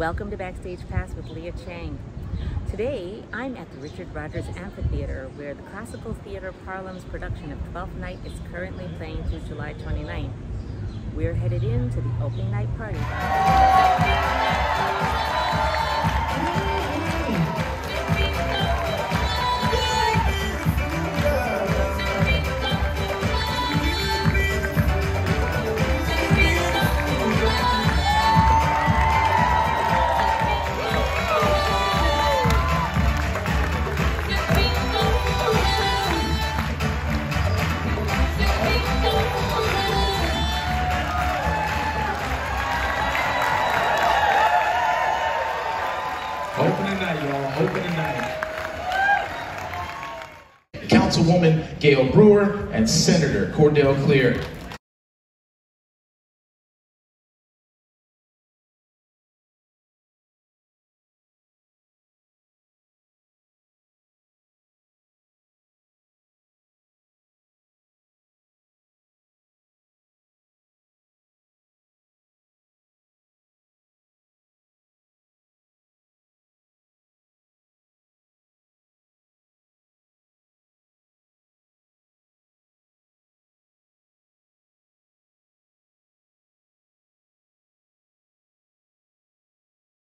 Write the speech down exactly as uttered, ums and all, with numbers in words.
Welcome to Backstage Pass with Lia Chang. Today, I'm at the Richard Rodgers Amphitheater, where the Classical Theater of Harlem's production of Twelfth Night is currently playing through July twenty-ninth. We're headed in to the opening night party. Opening night, y'all. Opening night. Councilwoman Gail Brewer and Senator Cordell Clear.